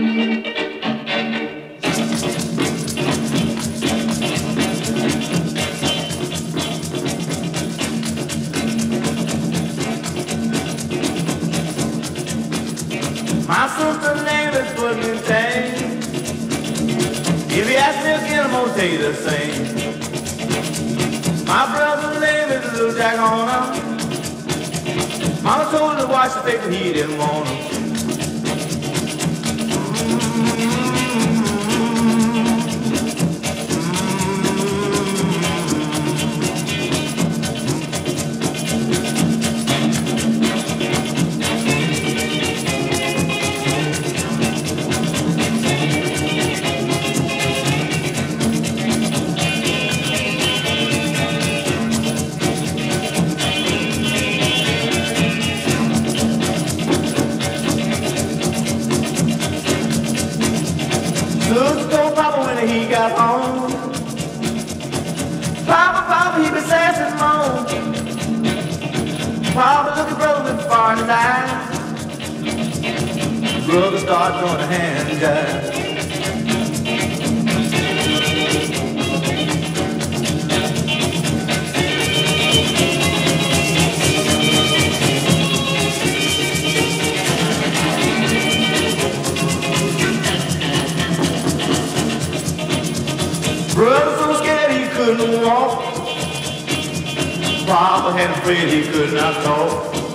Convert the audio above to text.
My sister name is Putney Tang. If you ask me again, I'm gonna tell you the same. My brother's name is Little Jack Horner. Mama told him to watch the paper, he didn't want him. Look, told Papa when he got home. Papa, he been sad since morning. Papa looked at brother with far in his eyes. Brother started doing a hand jive. Brother so scared he couldn't walk. Papa had afraid he could not talk.